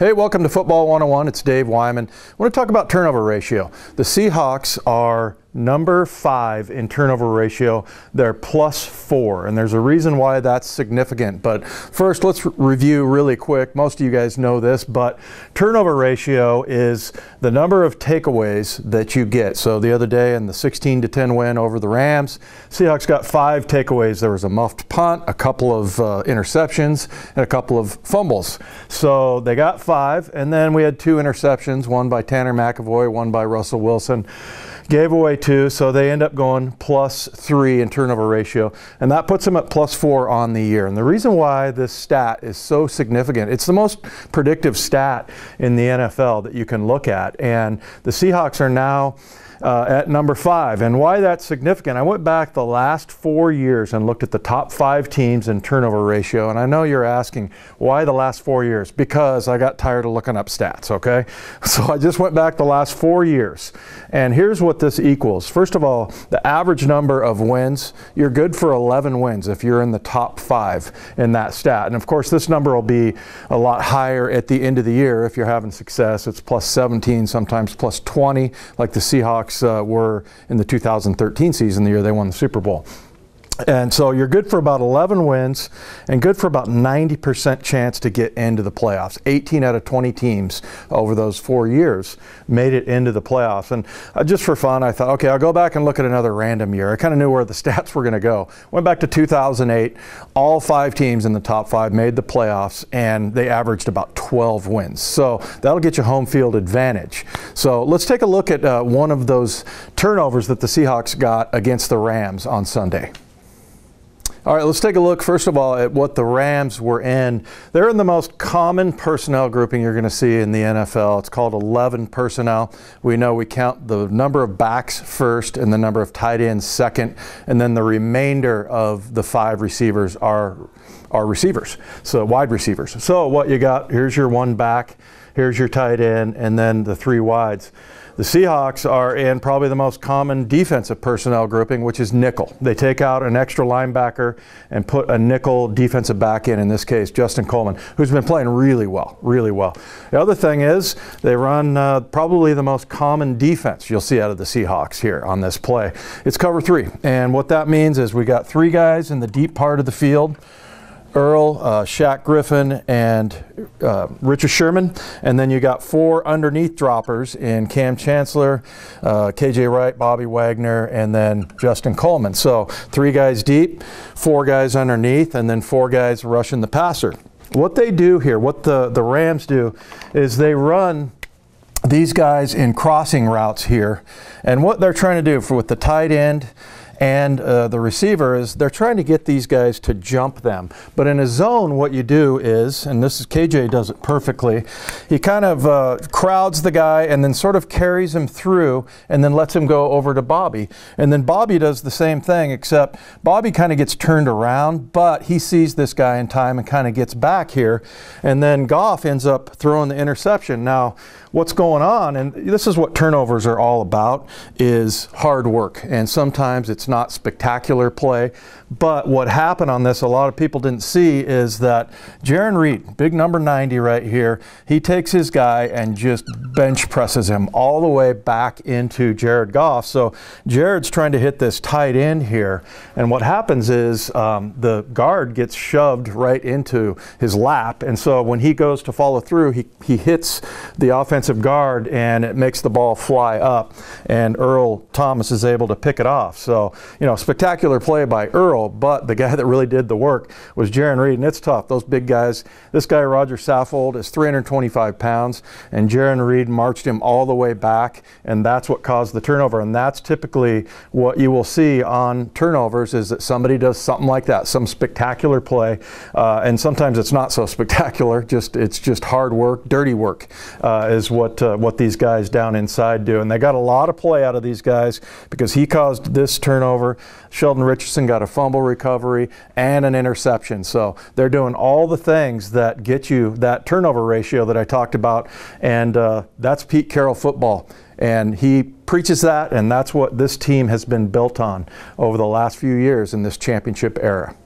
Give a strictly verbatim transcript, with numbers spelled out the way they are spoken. Hey, welcome to Football one oh one. It's Dave Wyman. I want to talk about turnover ratio. The Seahawks are number five in turnover ratio. They're plus four, and there's a reason why that's significant. But first, let's review really quick. Most of you guys know this, but turnover ratio is the number of takeaways that you get. So the other day in the sixteen to ten win over the Rams, Seahawks got five takeaways. There was a muffed punt, a couple of uh, interceptions, and a couple of fumbles. So they got five, and then we had two interceptions, one by Tanner McAvoy, one by Russell Wilson. Gave away two, so they end up going plus three in turnover ratio, and that puts them at plus four on the year. And the reason why this stat is so significant, it's the most predictive stat in the N F L that you can look at, and the Seahawks are now Uh, at number five. And why that's significant, I went back the last four years and looked at the top five teams in turnover ratio. And I know you're asking, why the last four years? Because I got tired of looking up stats, okay? So I just went back the last four years. And here's what this equals. First of all, the average number of wins, you're good for eleven wins if you're in the top five in that stat. And of course, this number will be a lot higher at the end of the year if you're having success. It's plus seventeen, sometimes plus twenty, like the Seahawks Uh, were in the two thousand thirteen season, the year they won the Super Bowl. And so you're good for about eleven wins and good for about ninety percent chance to get into the playoffs. eighteen out of twenty teams over those four years made it into the playoffs. And uh, just for fun, I thought, okay, I'll go back and look at another random year. I kind of knew where the stats were going to go. Went back to two thousand eight. All five teams in the top five made the playoffs, and they averaged about twelve wins. So that'll get you home field advantage. So let's take a look at uh, one of those turnovers that the Seahawks got against the Rams on Sunday. All right, let's take a look, first of all, at what the Rams were in. They're in the most common personnel grouping you're going to see in the N F L. It's called eleven personnel. We know we count the number of backs first and the number of tight ends second, and then the remainder of the five receivers are, are receivers, so wide receivers. So what you got, here's your one back, here's your tight end, and then the three wides. The Seahawks are in probably the most common defensive personnel grouping, which is nickel. They take out an extra linebacker and put a nickel defensive back in, in this case, Justin Coleman, who's been playing really well, really well. The other thing is they run uh, probably the most common defense you'll see out of the Seahawks here on this play. It's cover three, and what that means is we got three guys in the deep part of the field. Earl, uh, Shaq Griffin, and uh, Richard Sherman. And then you got four underneath droppers in Cam Chancellor, uh, K J Wright, Bobby Wagner, and then Justin Coleman. So three guys deep, four guys underneath, and then four guys rushing the passer. What they do here, what the, the Rams do, is they run these guys in crossing routes here. And what they're trying to do for with the tight end and uh, the receiver is they're trying to get these guys to jump them. But in a zone, what you do is, and this is K J does it perfectly, he kind of uh, crowds the guy and then sort of carries him through and then lets him go over to Bobby. And then Bobby does the same thing, except Bobby kind of gets turned around, but he sees this guy in time and kind of gets back here. And then Goff ends up throwing the interception. Now, what's going on, and this is what turnovers are all about, is hard work. And sometimes it's not spectacular play, but what happened on this, a lot of people didn't see, is that Jarran Reed, big number ninety right here, he takes his guy and just bench presses him all the way back into Jared Goff. So Jared's trying to hit this tight end here, and what happens is um, the guard gets shoved right into his lap, and so when he goes to follow through, he, he hits the offensive guard, and it makes the ball fly up, and Earl Thomas is able to pick it off. So you know, spectacular play by Earl, but the guy that really did the work was Jarran Reed, and it's tough. Those big guys, this guy, Roger Saffold, is three hundred twenty-five pounds, and Jarran Reed marched him all the way back, and that's what caused the turnover. And that's typically what you will see on turnovers, is that somebody does something like that, some spectacular play, uh, and sometimes it's not so spectacular, just it's just hard work, dirty work uh, is what, uh, what these guys down inside do. And they got a lot of play out of these guys because he caused this turnover. Over. Sheldon Richardson got a fumble recovery and an interception. So they're doing all the things that get you that turnover ratio that I talked about, and uh, that's Pete Carroll football. And he preaches that, and that's what this team has been built on over the last few years in this championship era.